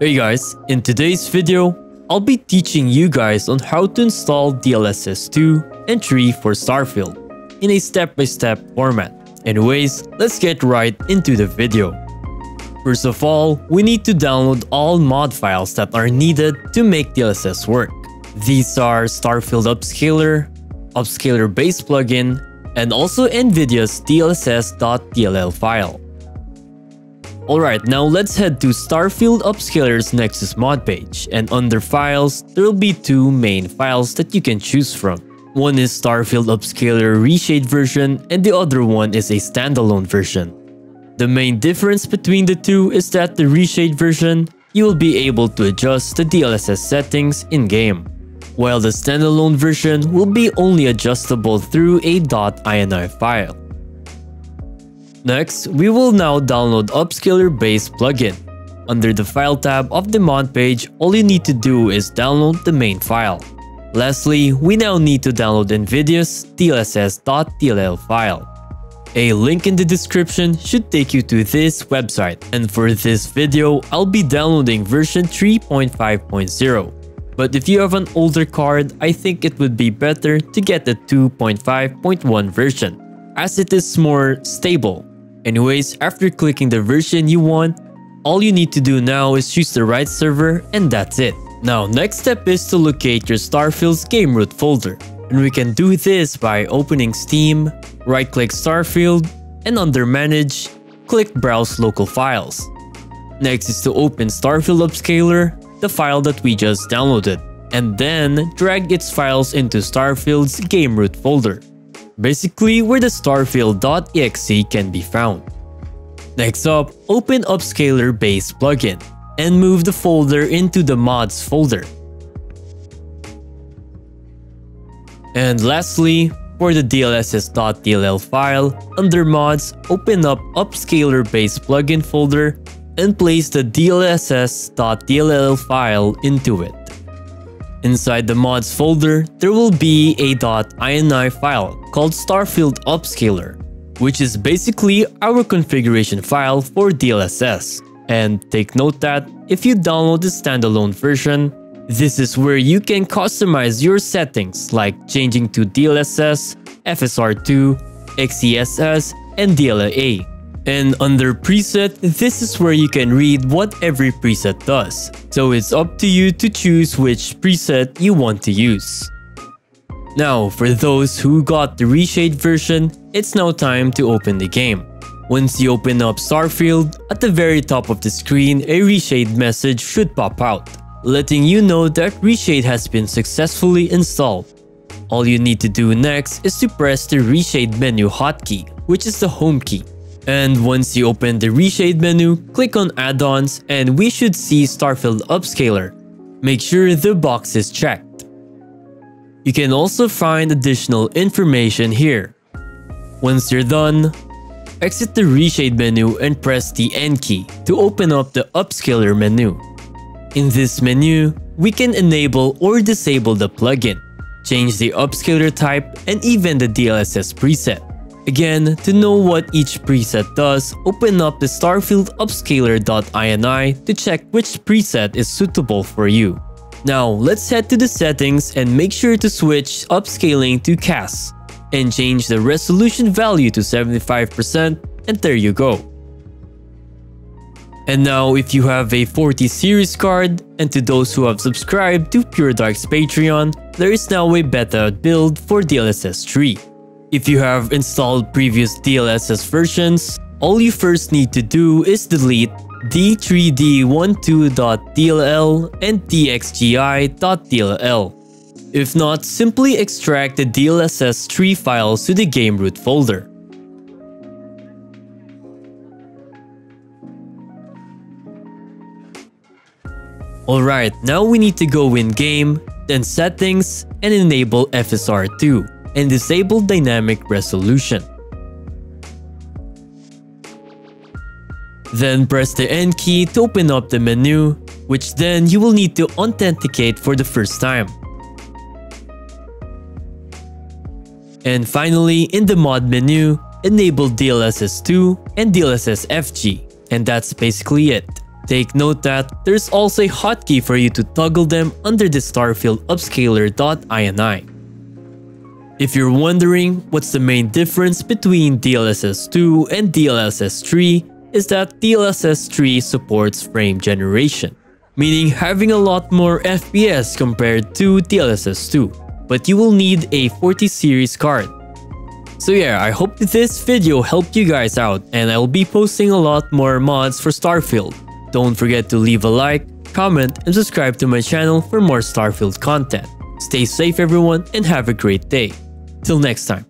Hey guys, in today's video, I'll be teaching you guys on how to install DLSS 2 and 3 for Starfield in a step-by-step format. Anyways, let's get right into the video. First of all, we need to download all mod files that are needed to make DLSS work. These are Starfield Upscaler, Upscaler Base Plugin, and also NVIDIA's DLSS.dll file. Alright, now let's head to Starfield Upscaler's Nexus mod page, and under files, there will be two main files that you can choose from. One is Starfield Upscaler Reshade version, and the other one is a standalone version. The main difference between the two is that the Reshade version, you will be able to adjust the DLSS settings in-game, while the standalone version will be only adjustable through a .ini file. Next, we will now download Upscaler Base Plugin. Under the File tab of the mod page, all you need to do is download the main file. Lastly, we now need to download NVIDIA's DLSS.dll file. A link in the description should take you to this website, and for this video, I'll be downloading version 3.5.0. But if you have an older card, I think it would be better to get the 2.5.1 version, as it is more stable. Anyways, after clicking the version you want, all you need to do now is choose the right server, and that's it. Now, next step is to locate your Starfield's game root folder, and we can do this by opening Steam, right-click Starfield, and under Manage, click Browse Local Files. Next is to open Starfield Upscaler, the file that we just downloaded, and then drag its files into Starfield's game root folder, basically where the starfield.exe can be found. Next up, open Upscaler Base Plugin and move the folder into the mods folder. And lastly, for the DLSS.dll file, under mods, open up Upscaler Base Plugin folder and place the DLSS.dll file into it. Inside the mods folder, there will be a .ini file called Starfield Upscaler, which is basically our configuration file for DLSS. And take note that if you download the standalone version, this is where you can customize your settings, like changing to DLSS, FSR2, XeSS, and DLAA. And under preset, this is where you can read what every preset does, so it's up to you to choose which preset you want to use. Now, for those who got the Reshade version, it's now time to open the game. Once you open up Starfield, at the very top of the screen, a Reshade message should pop out, letting you know that Reshade has been successfully installed. All you need to do next is to press the Reshade menu hotkey, which is the home key. And once you open the Reshade menu, click on Add-ons, and we should see Starfield Upscaler. Make sure the box is checked. You can also find additional information here. Once you're done, exit the Reshade menu and press the N key to open up the Upscaler menu. In this menu, we can enable or disable the plugin, change the upscaler type, and even the DLSS preset. Again, to know what each preset does, open up the Starfield Upscaler.ini to check which preset is suitable for you. Now, let's head to the settings and make sure to switch upscaling to CAS and change the resolution value to 75%, and there you go. And now, if you have a 40 series card, and to those who have subscribed to PureDark's Patreon, there is now a beta build for DLSS 3. If you have installed previous DLSS versions, all you first need to do is delete d3d12.dll and dxgi.dll. If not, simply extract the DLSS 3 files to the game root folder. Alright, now we need to go in game, then settings, and enable FSR2. And disable dynamic resolution. Then press the N key to open up the menu, which then you will need to authenticate for the first time. And finally, in the mod menu, enable DLSS2 and DLSSFG, and that's basically it. Take note that there's also a hotkey for you to toggle them under the Starfield upscaler.ini. If you're wondering what's the main difference between DLSS2 and DLSS3, is that DLSS3 supports frame generation, meaning having a lot more FPS compared to DLSS2, but you will need a 40 series card. So yeah, I hope that this video helped you guys out, and I'll be posting a lot more mods for Starfield. Don't forget to leave a like, comment, and subscribe to my channel for more Starfield content. Stay safe everyone, and have a great day. Till next time.